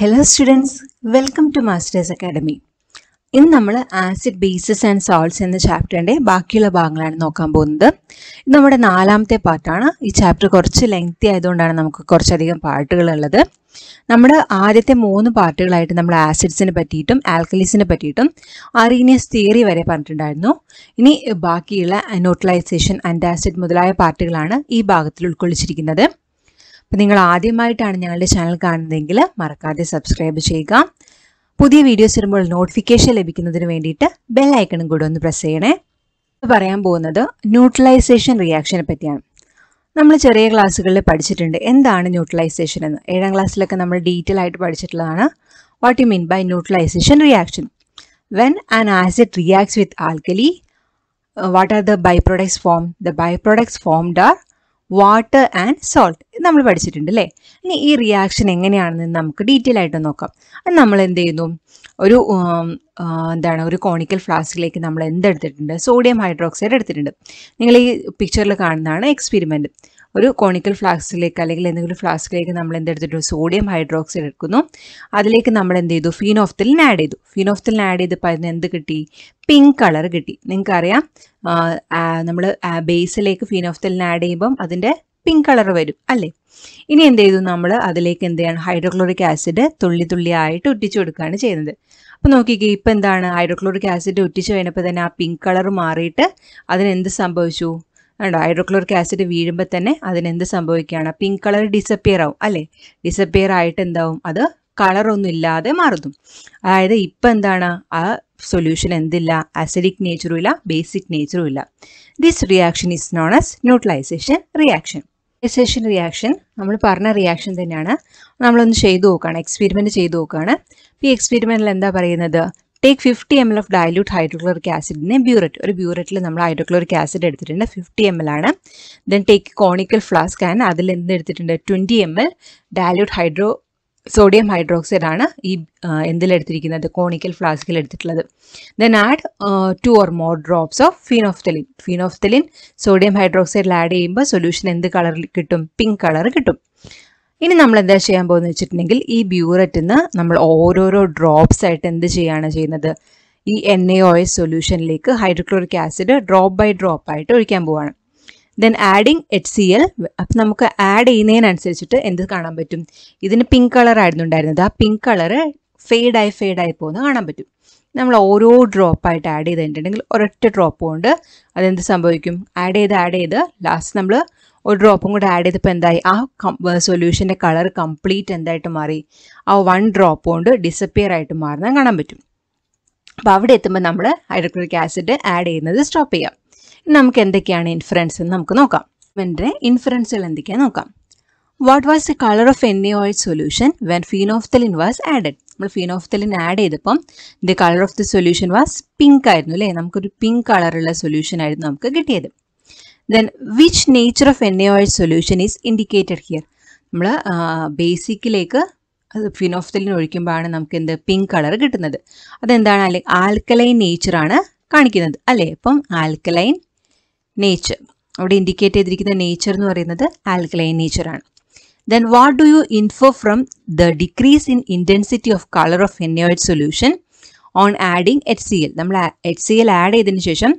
Hello students, welcome to Masters Academy. In nammala acid bases and salts enna chapter inde baakiyulla bhagangalana nokkan povundu. Idu nammade naalamthe part aanu. Ee chapter korchu lengthy aayidondana namukku korchu adhigam paartukal ullathu. Nammade aadyathe moonu paartukalaayitte nammala acids ne pattiyittum alkalis ne pattiyittum Arrhenius theory vare paranjirundirunnu. Ini baakiyulla isomerization and acid mudalaya paartukalana ee bhagathil ulkollichirikkunnathu. If you are channel, please subscribe to our channel. If you have a notification, the bell icon will press the bell icon. Now, we will talk about neutralization reaction. We have studied in the class. What is neutralization? In the class, we have detailed what you mean by neutralization reaction. When an acid reacts with alkali, what are the byproducts formed? The byproducts formed are water and salt. We will see this reaction in detail. We will see a conical flask. We will see sodium hydroxide. We will see this picture in experiment. A conical flask. We will sodium hydroxide. That is we will see phenolphthalein. Pink color. Base pink color varu alle ini endeyidu nammal adilekku endeyana hydrochloric acid thulli aayittu uttichu edukana cheynade appo nokike ipo endana hydrochloric acid uttichu venappa thana pink color maariitte adine endu sambhavichu and hydrochloric acid veeyumba thane adine endu sambhavikana pink color disappear aavum alle disappear aayittu endavum adu color onnu illade maarudum adayide ipo endana aa solution endilla acidic nature illa basic nature illa. This reaction is known as neutralization reaction. Neutralization reaction nammal parna reaction thanana nammal onnu cheyidu okana experiment cheyidu okana ee experiment la endha parayunnathu take 50 ml of dilute hydrochloric acid in a burette oru burette la nammal hydrochloric acid eduthittunde 50 ml aanu then take conical flask and adil endu eduthittunde 20 ml dilute sodium hydroxide aanu ee endil eduthirikkunnathu conical flask il eduthittulladu then add 2 or more drops of phenolphthalein sodium hydroxide add cheyumba solution endu color kittum pink color kittum. ഇനി നമ്മൾ എന്താ ചെയ്യാൻ പോകുന്നത് വെച്ചിട്ടുണ്ടെങ്കിൽ ഈ burette ന്ന് നമ്മൾ ഓരോരോ drops ആയിട്ട് എന്ത് ചെയ്യാനാണ് ചെയ്യുന്നത് ഈ NaOH സൊല്യൂഷനിലേക്ക് hydrochloric acid drop by drop ആയിട്ട് ഒഴിക്കാൻ പോവാണ്. Then adding HCl. അപ്പോൾ നമുക്ക് ആഡ് ചെയ്യുന്നതിനനുസരിച്ചിട്ട് എന്ത് കാണാൻ പറ്റും, ഇതിന് പിങ്ക് കളർ ആയിരുന്നു ഉണ്ടായിരുന്നത്, ആ പിങ്ക് കളർ ഫേഡ് ആയി പോകുന്നത് കാണാൻ പറ്റും. നമ്മൾ ഓരോ ഡ്രോപ്പ് ആയിട്ട് ആഡ് ചെയ്തിട്ടുണ്ടെങ്കിൽ ഒരൊറ്റ ഡ്രോപ്പ് കൊണ്ട് അതെന്ത് സംഭവിക്കും, ആഡ് ചെയ്ത് ലാസ്റ്റ് നമ്മൾ ഒരു ഡ്രോപ്പും കൂടെ ആഡ് ചെയ്തപ്പോൾ എന്തായി, ആ സൊല്യൂഷൻ്റെ കളർ കംപ്ലീറ്റ് എന്തായിട്ട് മാറി, ആ വൺ ഡ്രോപ്പ് കൊണ്ട് ഡിസപ്പിയർ ആയിട്ട് മാറുന്നത് കാണാൻ പറ്റും. അപ്പോൾ അവിടെ എത്തുമ്പോൾ നമ്മൾ ഹൈഡ്രോക്ലോറിക് ആസിഡ് ആഡ് ചെയ്യുന്നത് സ്റ്റോപ്പ് ചെയ്യാം. നമുക്ക് എന്തൊക്കെയാണ് ഇൻഫറൻസ് എന്ന് നമുക്ക് നോക്കാം. വെൻ്റെ ഇൻഫറൻസുകൾ എന്തൊക്കെയാണ് നോക്കാം. What was the colour of NaOH solution when phenolphthalein was added. നമ്മൾ ഫീനോഫ്തലിൻ ആഡ് ചെയ്തപ്പം the colour of the solution was pink ആയിരുന്നു അല്ലേ, നമുക്കൊരു പിങ്ക് കളറുള്ള സൊല്യൂഷൻ ആയിരുന്നു നമുക്ക് കിട്ടിയത്. Then which nature of NaOH solution is indicated here. നമ്മൾ ബേസിക്കിലേക്ക് ഫീനോഫ്തലിൻ ഒഴിക്കുമ്പോഴാണ് നമുക്ക് എന്ത് പിങ്ക് കളർ കിട്ടുന്നത്, അതെന്താണ് അല്ലെങ്കിൽ ആൽക്കലൈൻ നേച്ചറാണ് കാണിക്കുന്നത് അല്ലേ. അപ്പം ആൽക്കലൈൻ നേച്ചർ അവിടെ ഇൻഡിക്കേറ്റ് ചെയ്തിരിക്കുന്ന നേച്ചർ എന്ന് പറയുന്നത് ആൽക്കലൈൻ നേച്ചർ ആണ്. Then what do you infer from the decrease in intensity of colour of NaOH solution on adding HCl. നമ്മൾ HCl ആഡ് ചെയ്തതിന് ശേഷം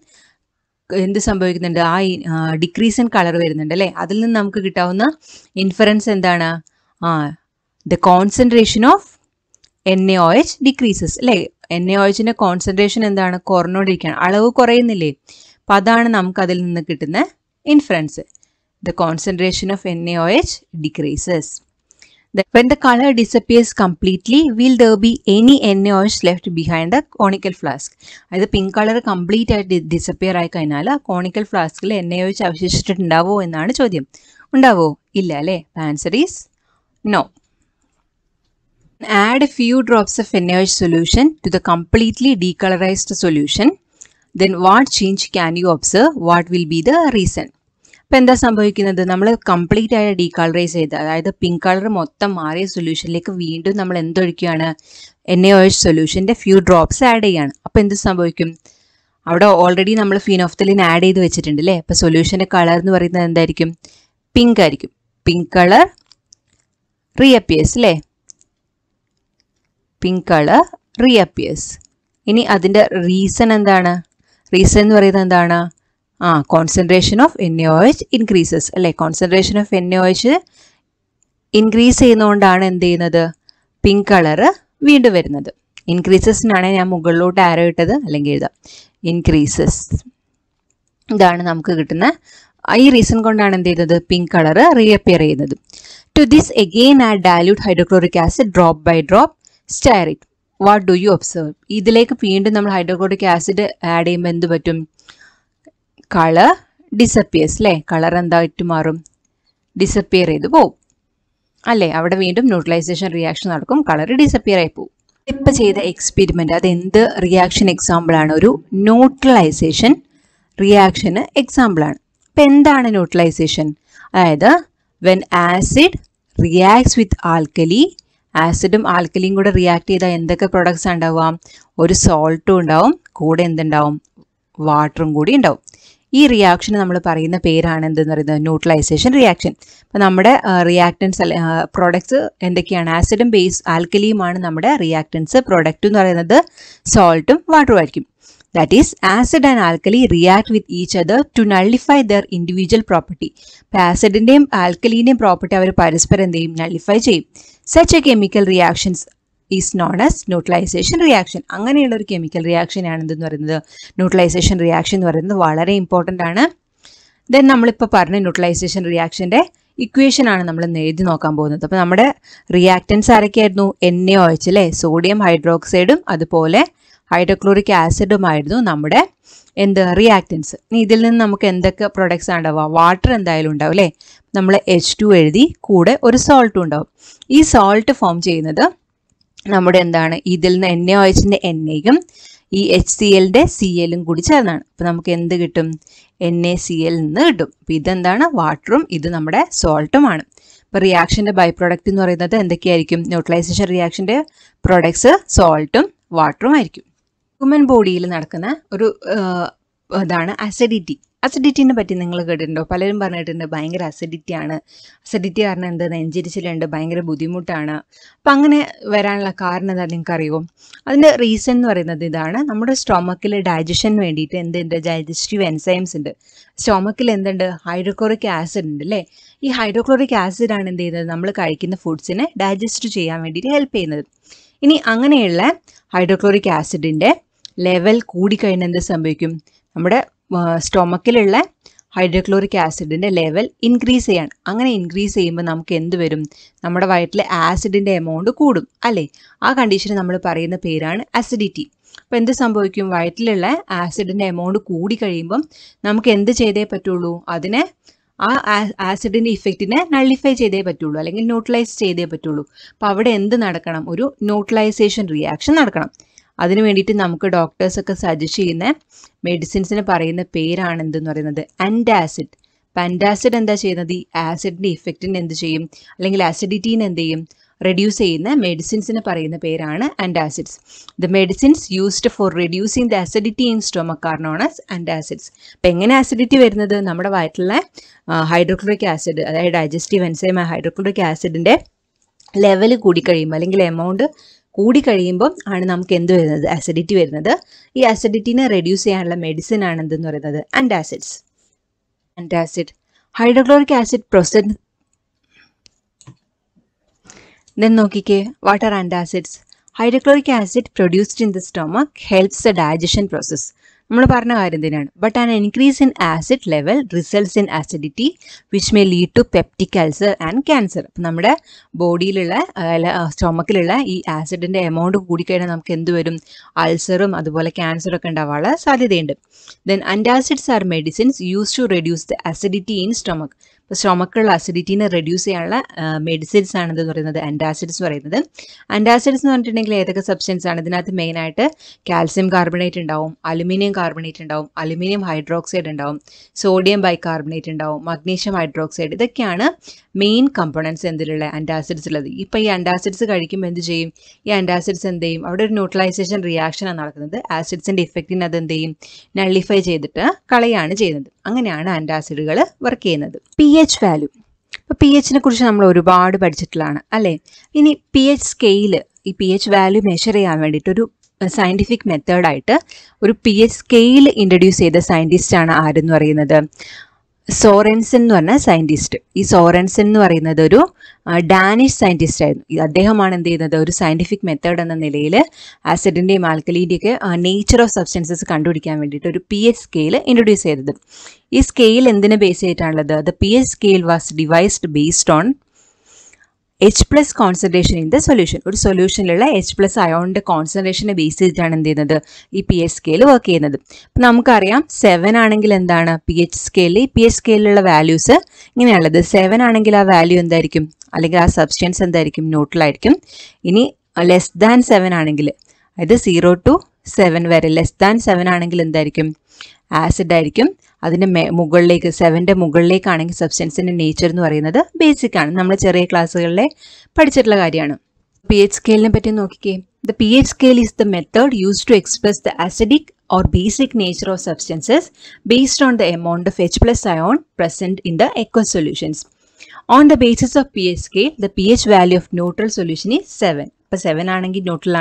എന്ത് സംഭവിക്കുന്നുണ്ട്, ആ ഡിക്രീസ് ഇൻ കളർ വരുന്നുണ്ട് അല്ലേ. അതിൽ നിന്ന് നമുക്ക് കിട്ടാവുന്ന ഇൻഫറൻസ് എന്താണ്, the concentration of NaOH decreases അല്ലേ. NaOHന്റെ കോൺസെൻട്രേഷൻ എന്താണ്, കുറഞ്ഞോണ്ടിരിക്കുകയാണ്, അളവ് കുറയുന്നില്ലേ, അപ്പം അതാണ് നമുക്ക് അതിൽ നിന്ന് കിട്ടുന്ന inference, the concentration of NaOH decreases. When the color disappears completely, will there be any NaOH left behind the conical flask? അതായത് പിങ്ക് കളർ കംപ്ലീറ്റ് ആയിട്ട് ഡിസപ്പിയർ ആയി കഴിഞ്ഞാൽ ആ കോണിക്കൽ ഫ്ലാസ്കിൽ NaOH അവശേഷിച്ചിട്ടുണ്ടാവോ എന്നാണ് ചോദ്യം. ഉണ്ടാവോ, ഇല്ല അല്ലേ. Answer is no. Add a few drops of NaOH solution to the completely decolorized solution. Then what change can you observe? What will be the reason? ഇപ്പം എന്താ സംഭവിക്കുന്നത്, നമ്മൾ കംപ്ലീറ്റ് ആയ ഡീകളറൈസ് ചെയ്ത് അതായത് പിങ്ക് കളർ മൊത്തം മാറിയ സൊല്യൂഷനിലേക്ക് വീണ്ടും നമ്മൾ എന്തൊഴിക്കുകയാണ്, NaOH സൊല്യൂഷൻ്റെ ഫ്യൂ ഡ്രോപ്സ് ആഡ് ചെയ്യുകയാണ്. അപ്പോൾ എന്ത് സംഭവിക്കും, അവിടെ ഓൾറെഡി നമ്മൾ ഫീനോഫ്തലിൻ ആഡ് ചെയ്ത് വെച്ചിട്ടുണ്ട് അല്ലേ. അപ്പോൾ സൊല്യൂഷൻ്റെ കളർ എന്ന് പറയുന്നത് എന്തായിരിക്കും, പിങ്ക് ആയിരിക്കും. പിങ്ക് കളർ റീഅപ്പിയേഴ്സ് അല്ലേ, pink color reappears. Ini adinda reason andana. Reason varidandana. Concentration of NaOH increases. Like concentration of NaOH increase the pink color increases increases. I reason the pink color reappear. To this again add dilute hydrochloric acid drop by drop, stir it. What do you observe? This like hydrochloric acid add color disappears. Color and the disappear. Neutralization reaction color disappear. The experiment that is the reaction example neutralization reaction example. Pendana neutralization. Either when acid reacts with alkali, acid and alkali react with the products and one salt and water. This reaction is the neutralization reaction. We have reactants products acid and base alkali reactants product salt and water. That is, acid and alkali react with each other to nullify their individual property. Acid and alkali property nullify. Such a chemical reaction is known as neutralization reaction. Another chemical reaction is neutralization reaction. Very important. Then we will talk about neutralization reaction. Equation we will talk about. Reactants are NaOH, sodium hydroxide, hydrochloric acid आयडो नम्मडे इंद reactants इदिल्ल नमक्के इंदक्के products आण्डवा water इंदायल उण्डावले नम्मले H2 एळुदी कूडे ओरु salt उण्डाव ई salt form चेय्युन्नत नम्मडे एंदाणु इदिल्ल NaOH ന്റെ Na ഉം ഈ HCl ന്റെ Cl ഉം കൂടി ചേർന്നാണ്. അപ്പോൾ നമുക്ക് എന്ത് കിട്ടും? NaCl എന്ന് കിട്ടും. അപ്പോൾ ഇതെന്താണ്? വാട്ടറും ഇത് നമ്മുടെ സോൾട്ടുമാണ്. അപ്പോൾ റിയാക്ഷന്റെ ബൈ പ്രോഡക്റ്റ് എന്ന് പറയുന്നത് എന്തൊക്കെയായിരിക്കും? ന്യൂട്രലൈസേഷൻ റിയാക്ഷന്റെ പ്രോഡക്റ്റ്സ് സോൾട്ടും വാട്ടറും ആയിരിക്കും. ഹ്യൂമൻ ബോഡിയിൽ നടക്കുന്ന ഒരു അതാണ് അസിഡിറ്റി. അസിഡിറ്റിനെ പറ്റി നിങ്ങൾ കേട്ടിട്ടുണ്ടോ? പലരും പറഞ്ഞിട്ടുണ്ട് ഭയങ്കര അസിഡിറ്റിയാണ്, അസിഡിറ്റി കാരണം എന്താ നെഞ്ചിരിച്ചിലുണ്ട്, ഭയങ്കര ബുദ്ധിമുട്ടാണ്. അപ്പം അങ്ങനെ വരാനുള്ള കാരണം എന്താ നിങ്ങൾക്കറിയോ? അതിൻ്റെ റീസൺ എന്ന് പറയുന്നത് ഇതാണ്. നമ്മുടെ സ്റ്റൊമക്കിൽ ഡൈജഷന് വേണ്ടിയിട്ട് എന്തുണ്ട്? ഡൈജസ്റ്റീവ് എൻസൈംസ് ഉണ്ട്. സ്റ്റൊമക്കിൽ എന്തുണ്ട്? ഹൈഡ്രോക്ലോറിക് ആസിഡ് ഉണ്ട് അല്ലേ? ഈ ഹൈഡ്രോക്ലോറിക് ആസിഡാണ് എന്ത് ചെയ്യുന്നത്? നമ്മൾ കഴിക്കുന്ന ഫുഡ്സിനെ ഡൈജസ്റ്റ് ചെയ്യാൻ വേണ്ടിയിട്ട് ഹെൽപ്പ് ചെയ്യുന്നത്. ഇനി അങ്ങനെയുള്ള ഹൈഡ്രോക്ലോറിക് ആസിഡിൻ്റെ ലെവൽ കൂടിക്കഴിഞ്ഞാൽ എന്ത് സംഭവിക്കും? നമ്മുടെ സ്റ്റൊമക്കിലുള്ള ഹൈഡ്രോക്ലോറിക് ആസിഡിൻ്റെ ലെവൽ ഇൻക്രീസ് ചെയ്യാണ്. അങ്ങനെ ഇൻക്രീസ് ചെയ്യുമ്പോൾ നമുക്ക് എന്ത് വരും? നമ്മുടെ വയറ്റിലെ ആസിഡിൻ്റെ എമൗണ്ട് കൂടും അല്ലേ? ആ കണ്ടീഷന് നമ്മൾ പറയുന്ന പേരാണ് അസിഡിറ്റി. അപ്പോൾ എന്ത് സംഭവിക്കും? വയറ്റിലുള്ള ആസിഡിൻ്റെ എമൗണ്ട് കൂടിക്കഴിയുമ്പം നമുക്ക് എന്ത് ചെയ്തേ പറ്റുള്ളൂ? അതിനെ ആ ആസിഡിൻ്റെ ഇഫക്റ്റിനെ നള്ളിഫൈ ചെയ്തേ പറ്റുള്ളൂ, അല്ലെങ്കിൽ ന്യൂട്രലൈസ് ചെയ്തേ പറ്റുള്ളൂ. അപ്പോൾ അവിടെ എന്ത് നടക്കണം? ഒരു ന്യൂട്രലൈസേഷൻ റിയാക്ഷൻ നടക്കണം. അതിനു വേണ്ടിയിട്ട് നമുക്ക് ഡോക്ടേഴ്സൊക്കെ സജസ്റ്റ് ചെയ്യുന്ന മെഡിസിൻസിന് പറയുന്ന പേരാണ് എന്തെന്ന് പറയുന്നത് ആൻറ്റാസിഡ്. അപ്പം ആൻറ്റാസിഡ് എന്താ ചെയ്യുന്നത്? ഈ ആസിഡിൻ്റെ ഇഫക്റ്റിന് എന്ത് ചെയ്യും, അല്ലെങ്കിൽ ആസിഡിറ്റീനെ എന്ത് ചെയ്യും? റെഡ്യൂസ് ചെയ്യുന്ന മെഡിസിൻസിന് പറയുന്ന പേരാണ് antacids. The medicines used for reducing the acidity in stomach are known as antacids. അപ്പം എങ്ങനെ ആസിഡിറ്റി വരുന്നത്? നമ്മുടെ വയറ്റിലെ ഹൈഡ്രോക്ലോറിക് ആസിഡ്, അതായത് ഡൈജസ്റ്റീവ് എൻസൈം ഹൈഡ്രോക്ലോറിക് ആസിഡിൻ്റെ ലെവൽ കൂടിക്കഴിയുമ്പോൾ, അല്ലെങ്കിൽ എമൗണ്ട് കൂടിക്കഴിയുമ്പം ആണ് നമുക്ക് എന്ത് വരുന്നത്? ആസിഡിറ്റി വരുന്നത്. ഈ ആസിഡിറ്റിനെ റെഡ്യൂസ് ചെയ്യാനുള്ള മെഡിസിൻ ആണ് എന്തെന്ന് പറയുന്നത് antacids. Antacid hydrochloric acid present then നോക്കിക്കേ. what are antacids? hydrochloric acid produced in the stomach helps the digestion process. നമ്മൾ പറഞ്ഞ കാര്യം തന്നെയാണ്. but an increase in acid level results in acidity which may lead to peptic ulcer and cancer. നമ്മുടെ ബോഡിയിലുള്ള സ്റ്റൊമക്കിലുള്ള ഈ ആസിഡിൻ്റെ amount കൂടിക്കഴിഞ്ഞാൽ നമുക്ക് എന്ത് വരും? അൾസറും അതുപോലെ ക്യാൻസറൊക്കെ ഉണ്ടാവാനുള്ള സാധ്യതയുണ്ട്. then antacids are medicines used to reduce the acidity in stomach. അപ്പോൾ സ്റ്റൊമക്കുള്ള അസിഡിറ്റിനെ റെഡ്യൂസ് ചെയ്യാനുള്ള മെഡിസിൻസ് ആണെന്ന് പറയുന്നത് ആൻറ്റാസിഡ്സ് പറയുന്നത്. ആൻറ്റാസിഡ്സ് എന്ന് പറഞ്ഞിട്ടുണ്ടെങ്കിൽ ഏതൊക്കെ സബ്സ്റ്റൻസ് ആണ്? ഇതിനകത്ത് മെയിനായിട്ട് കാൽസ്യം കാർബണേറ്റ് ഉണ്ടാവും, അലുമിനിയം കാർബണേറ്റ് ഉണ്ടാവും, അലുമിനിയം ഹൈഡ്രോക്സൈഡ് ഉണ്ടാവും, സോഡിയം ബൈ കാർബണേറ്റ് ഉണ്ടാവും, മഗ്നീഷ്യം ഹൈഡ്രോക്സൈഡ്. ഇതൊക്കെയാണ് മെയിൻ കമ്പോണൻസ് എന്തിലുള്ള ആൻറ്റാസിഡ്സ് ഉള്ളത്. ഇപ്പോൾ ഈ ആൻറ്റാസിഡ്സ് കഴിക്കുമ്പോൾ എന്ത് ചെയ്യും? ഈ ആൻറ്റാസിഡ്സ് എന്ത് ചെയ്യും? അവിടെ ഒരു ന്യൂട്രലൈസേഷൻ റിയാക്ഷനാണ് നടക്കുന്നത്. ആസിഡ്സിൻ്റെ ഇഫക്റ്റിന് അത് എന്ത് ചെയ്യും? നള്ളിഫൈ ചെയ്തിട്ട് കളയാണ് ചെയ്യുന്നത്. അങ്ങനെയാണ് ആൻറ്റാസിഡുകൾ വർക്ക് ചെയ്യുന്നത്. pH value. pH ne kurichu nammal oru vaadu padichittullana alle ini pH scale ee pH value measure cheyan vendittu oru scientific method aayittu oru pH scale introduce cheytha scientist aanu aaru ennu parayunnathu Sorensen ennu parna scientist ee Sorensen ennu parayunnathu oru Danish scientist aayirunnu addehamaanu endu cheynathu oru scientific method enna nilayil acid indeyum alkali indeyum nature of substances kandupidikkan vendittu oru pH scale introduce cheythathu ee scale endine base cheyittannallathu the pH scale was devised based on H plus concentration in the solution. One solution lella H plus ion the concentration based on the pH scale work. Namukariya 7 anengil endana pH scale pH scale lella values inganallathu 7 anengil value endayirikkum allengi aa substance endayirikkum neutral ayirikkum ini less than 7 anengil idu 0 to 7 vare less than 7 anengil endayirikkum acid ആയിരിക്കും അതിന്റെ മുകളിലേക്ക് 7 ന്റെ മുകളിലേക്ക് ആണെങ്കിൽ സബ്സ്റ്റൻസിന്റെ nature എന്ന് പറയുന്നത് basic ആണ് നമ്മൾ ചെറിയ ക്ലാസ്സുകളിലെ പഠിച്ചിട്ടുള്ള കാര്യമാണ് pH scale നെ പറ്റി നോക്കിക്കേ the pH scale is the method used to express the acidic or basic nature of substances based on the amount of H+ ion present in the aqueous solutions on the basis of pH scale the pH value of neutral solution is 7 If 7 is neutral,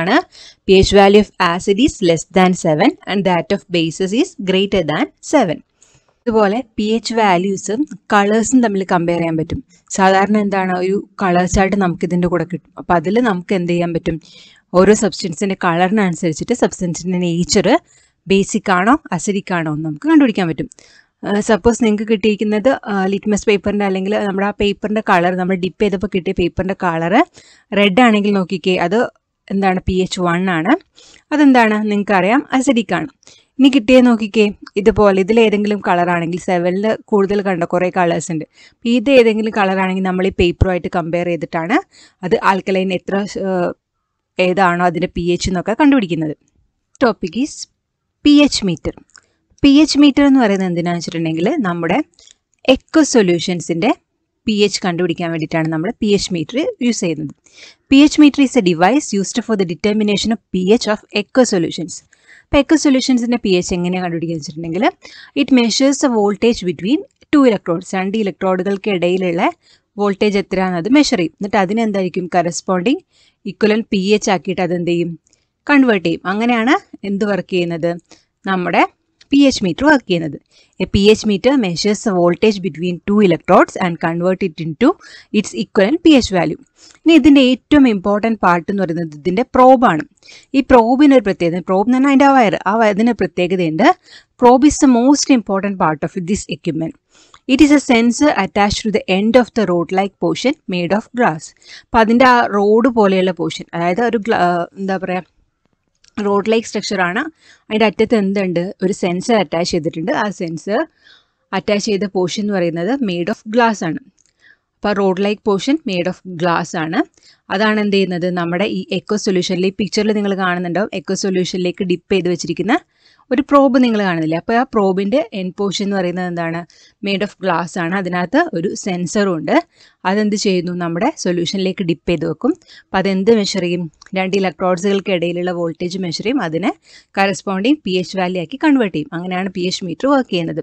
pH value of acid is less than 7 and that of bases is greater than 7. pH values colors compare color chart substance color substance nature basic acidic suppose നിങ്ങൾക്ക് കിട്ടിയിരിക്കുന്നത് litmus പേപ്പറിന്റെ അല്ലെങ്കിൽ നമ്മുടെ ആ പേപ്പറിന്റെ colour നമ്മൾ dip ചെയ്തപ്പോൾ കിട്ടിയ പേപ്പറിന്റെ കളർ റെഡ് ആണെങ്കിൽ നോക്കിക്കേ അത് എന്താണ് pH 1 ആണ് അതെന്താണ് നിങ്ങൾക്ക് അറിയാം അസിഡിക് ആണ് ഇനി കിട്ടിയേ നോക്കിക്കേ ഇതുപോലെ ഇതിൽ ഏതെങ്കിലും കളർ ആണെങ്കിൽ 7 ൽ കൂടുതൽ കണ്ട കുറേ കളേഴ്സ് ഉണ്ട് അപ്പോൾ ഇത് ഏതെങ്കിലും കളർ ആണെങ്കിൽ നമ്മൾ ഈ പേപ്പറുമായിട്ട് കമ്പയർ ചെയ്തിട്ടാണ് അത് ആൽക്കലൈൻ എത്ര ഏതാണോ അതിന്റെ pH എന്നൊക്കെ കണ്ടുപിടിക്കുന്നത് topic is pH meter pH meter എന്ന് പറയുന്നത് എന്തിനാണെന്ന് വെച്ചിട്ടുണ്ടെങ്കിൽ നമ്മുടെ aqueous solutionsന്റെ pH കണ്ടുപിടിക്കാൻ വേണ്ടിയിട്ടാണ് നമ്മൾ pH meter യൂസ് ചെയ്യുന്നത്. pH meter is a device used for the determination of pH of aqueous solutions. aqueous solutionsന്റെ pH എങ്ങനെ കണ്ടുപിടിക്കാൻ വെച്ചിട്ടുണ്ടെങ്കിൽ it measures the voltage between two electrodes. രണ്ട് ഇലക്ട്രോഡുകൾക്ക് ഇടയിലുള്ള വോൾട്ടേജ് എത്രയാണെന്ന് അത് മെഷർ ചെയ്യും. എന്നിട്ട് അതിനെന്തായിരിക്കും corresponding equivalent pH ആക്കിയിട്ട് അതെന്ത് ചെയ്യും കൺവേർട്ട് ചെയ്യും. അങ്ങനെയാണ് എന്ത് വർക്ക് ചെയ്യുന്നത് നമ്മുടെ pH meter work cheynathu. A pH meter measures the voltage between two electrodes and convert it into its equivalent pH value. Ini idinte ettom important part ennu parayunnathu idinte probe aanu. Ee probe inu oru pratyekada probe enna adinte wire aa adine pratyekada undu. Probe is the most important part of this equipment. It is a sensor attached to the end of the rod like portion made of glass. Appo adinte aa rod poleyulla portion adayathu oru endha paraya Road like structure ആണ് അതിൻ്റെ അറ്റത്ത് എന്തുണ്ട് ഒരു sensor attach ചെയ്തിട്ടുണ്ട് ആ sensor attach ചെയ്ത portion എന്ന് പറയുന്നത് മെയ്ഡ് ഓഫ് ഗ്ലാസ് ആണ് അപ്പോൾ rod like portion made of glass ആണ് അതാണ് എന്ത് ചെയ്യുന്നത് നമ്മുടെ ഈ എക്കോ സൊല്യൂഷനിൽ ഈ പിക്ചറിൽ നിങ്ങൾ കാണുന്നുണ്ടാവും എക്കോ സൊല്യൂഷനിലേക്ക് ഡിപ്പ് ചെയ്ത് വെച്ചിരിക്കുന്ന ഒരു പ്രോബ് നിങ്ങൾ കാണുന്നില്ല അപ്പോൾ ആ പ്രോബിൻ്റെ എൻ പോർഷൻ എന്ന് പറയുന്നത് എന്താണ് മെയ്ഡ് ഓഫ് ഗ്ലാസ് ആണ് അതിനകത്ത് ഒരു സെൻസറും ഉണ്ട് അതെന്ത് ചെയ്യുന്നു നമ്മുടെ സൊല്യൂഷനിലേക്ക് ഡിപ്പ് ചെയ്ത് വെക്കും അപ്പോൾ അതെന്ത് മെഷർ ചെയ്യും രണ്ട് ഇലക്ട്രോഡ്സുകൾക്ക് ഇടയിലുള്ള വോൾട്ടേജ് മെഷർ ചെയ്യും അതിനെ കറസ്പോണ്ടിങ് പി എച്ച് വാല്യൂ ആക്കി കൺവേർട്ട് ചെയ്യും അങ്ങനെയാണ് പി എച്ച് മീറ്റർ വർക്ക് ചെയ്യുന്നത്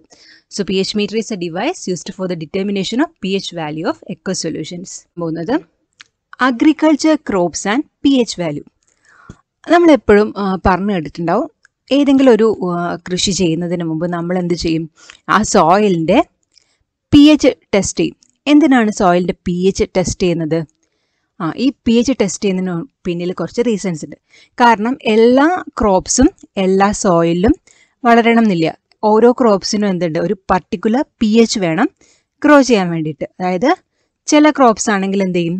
so P H meter is a device used for the determination of P H value of aqueous solutions മൂന്നത് agriculture crops and P H value നമ്മളെപ്പോഴും പറഞ്ഞു കേട്ടിട്ടുണ്ടാവും ഏതെങ്കിലും ഒരു കൃഷി ചെയ്യുന്നതിന് മുമ്പ് നമ്മൾ എന്ത് ചെയ്യും ആ സോയിലിൻ്റെ പി എച്ച് ടെസ്റ്റ് ചെയ്യും എന്തിനാണ് സോയിലിൻ്റെ പി എച്ച് ടെസ്റ്റ് ചെയ്യുന്നത് ആ ഈ പി എച്ച് ടെസ്റ്റ് ചെയ്യുന്നതിന് പിന്നിൽ കുറച്ച് റീസൺസ് ഉണ്ട് കാരണം എല്ലാ ക്രോപ്സും എല്ലാ സോയിലും വളരണം എന്നില്ല ഓരോ ക്രോപ്സിനും എന്തുണ്ട് ഒരു പർട്ടിക്കുലർ പി എച്ച് വേണം ഗ്രോ ചെയ്യാൻ വേണ്ടിയിട്ട് അതായത് ചില ക്രോപ്സ് ആണെങ്കിൽ എന്ത് ചെയ്യും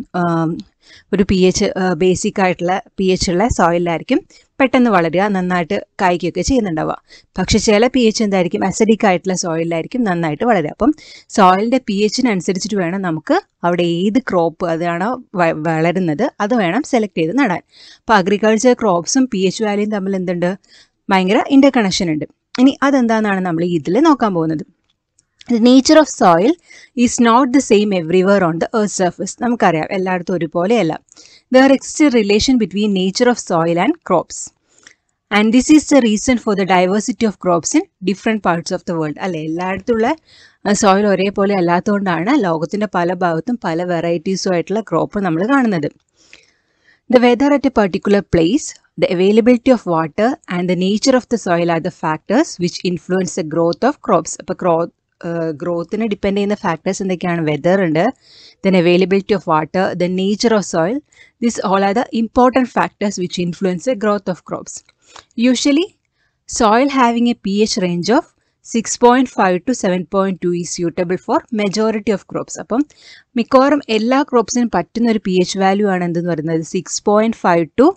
ഒരു പി എച്ച് ബേസിക് ആയിട്ടുള്ള പി എച്ച് ഉള്ള സോയിലായിരിക്കും പെട്ടെന്ന് വളരുക നന്നായിട്ട് കായ്ക്കുകയൊക്കെ ചെയ്യുന്നുണ്ടാവുക പക്ഷെ ചില പി എച്ച് എന്തായിരിക്കും അസിഡിക് ആയിട്ടുള്ള സോയിലായിരിക്കും നന്നായിട്ട് വളരുക അപ്പം സോയിലിൻ്റെ പി എച്ചിനനുസരിച്ചിട്ട് വേണം നമുക്ക് അവിടെ ഏത് ക്രോപ്പ് അതാണോ വളരുന്നത് അത് വേണം സെലക്ട് ചെയ്ത് നടാൻ അപ്പോൾ അഗ്രികൾച്ചർ ക്രോപ്സും പി എച്ച് വാല്യൂയും തമ്മിൽ എന്തുണ്ട് ഭയങ്കര ഇൻ്റർ കണക്ഷൻ ഉണ്ട് ഇനി അതെന്താണെന്നാണ് നമ്മൾ ഇതിൽ നോക്കാൻ പോകുന്നത് The nature of soil is not the same everywhere on the earth's surface. നമുക്കറിയാം എല്ലായിടത്തും ഒരുപോലെയല്ല. There exists a relation between nature of soil and crops. And this is the reason for the diversity of crops in different parts of the world. Alle elladuthulla soil ore pole allathodana lokathinte pala bhagathum pala varieties aayittulla crop nammal kaanunadu. The weather at a particular place, the availability of water and the nature of the soil are the factors which influence the growth of crops. Appo growth ne depend cheyna factors endokeyana, weather und, then availability of water, the nature of soil. These all are the important factors which influence the growth of crops. Usually, soil having a pH range of 6.5 to 7.2 is suitable for majority of crops. Appam mikorum ella crops in pattunoru pH value aanu endu parayunnathu 6.5 to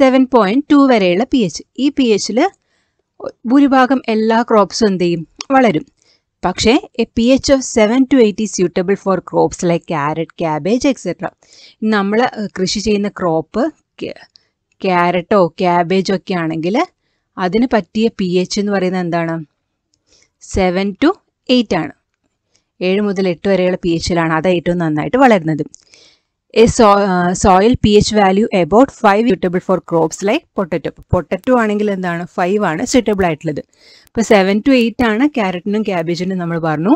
7.2 vareyulla pH. Ee pH il bhuribhagam ella crops endeyum valarum. Pakshe a pH of 7 to 8 is suitable for crops like carrot, cabbage, etc. Nammal krishi cheyna crop ക്യാരറ്റോ ക്യാബേജോ ഒക്കെ ആണെങ്കിൽ അതിന് പറ്റിയ P H എന്ന് പറയുന്നത് എന്താണ്? 7 to 8 ആണ്. 7 മുതൽ 8 വരെയുള്ള പി എച്ചിലാണ് അത് ഏറ്റവും നന്നായിട്ട് വളരുന്നത്. A soil P H value about 5 suitable for crops like potato. Potato ആണെങ്കിൽ എന്താണ്? 5 ആണ് സ്യൂട്ടബിൾ ആയിട്ടുള്ളത്. ഇപ്പോൾ 7 to 8 ആണ് ക്യാരറ്റിനും ക്യാബേജിനും നമ്മൾ പറഞ്ഞു.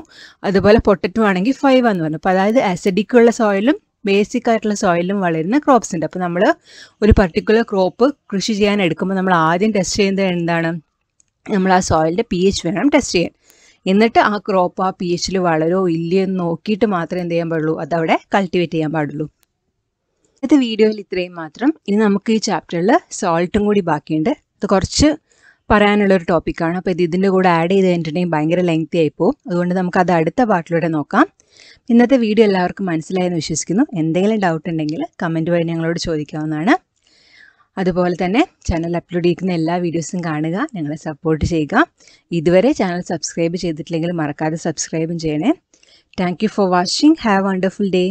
അതുപോലെ പൊട്ടറ്റോ ആണെങ്കിൽ 5 എന്ന് പറഞ്ഞു. അപ്പോൾ അതായത് ആസിഡിക് ഉള്ള സോയിലും ബേസിക് ആയിട്ടുള്ള സോയിലും വളരുന്ന ക്രോപ്സ് ഉണ്ട്. അപ്പോൾ നമ്മൾ ഒരു പർട്ടിക്കുലർ ക്രോപ്പ് കൃഷി ചെയ്യാൻ എടുക്കുമ്പോൾ നമ്മൾ ആദ്യം ടെസ്റ്റ് ചെയ്യുന്നത് എന്താണ്? നമ്മൾ ആ സോയിലിൻ്റെ പി എച്ച് വേണം ടെസ്റ്റ് ചെയ്യാൻ. എന്നിട്ട് ആ ക്രോപ്പ് ആ പി എച്ചിൽ വളരോ ഇല്ലയോ എന്ന് നോക്കിയിട്ട് മാത്രമേ എന്ത് ചെയ്യാൻ പാടുള്ളൂ, അതവിടെ കൾട്ടിവേറ്റ് ചെയ്യാൻ പാടുള്ളൂ. ഇന്നത്തെ വീഡിയോയിൽ ഇത്രയും മാത്രം. ഇനി നമുക്ക് ഈ ചാപ്റ്ററിൽ സോൾട്ടും കൂടി ബാക്കിയുണ്ട്. അത് കുറച്ച് പറയാനുള്ളൊരു ടോപ്പിക്കാണ്. അപ്പോൾ ഇതിൻ്റെ കൂടെ ആഡ് ചെയ്ത് കഴിഞ്ഞിട്ടുണ്ടെങ്കിൽ ഭയങ്കര ലെങ്തി ആയിപ്പോവും. അതുകൊണ്ട് നമുക്കത് അടുത്ത പാർട്ടിലൂടെ നോക്കാം. ഇന്നത്തെ വീഡിയോ എല്ലാവർക്കും മനസ്സിലായെന്ന് വിശ്വസിക്കുന്നു. എന്തെങ്കിലും ഡൗട്ട് ഉണ്ടെങ്കിൽ കമൻറ്റ് വഴി ഞങ്ങളോട് ചോദിക്കാവുന്നതാണ്. അതുപോലെ തന്നെ ചാനൽ അപ്ലോഡ് ചെയ്യുന്ന എല്ലാ വീഡിയോസും കാണുക, ഞങ്ങളെ സപ്പോർട്ട് ചെയ്യുക. ഇതുവരെ ചാനൽ സബ്സ്ക്രൈബ് ചെയ്തിട്ടില്ലെങ്കിൽ മറക്കാതെ സബ്സ്ക്രൈബും ചെയ്യണേ. Thank you for watching. Have a wonderful day.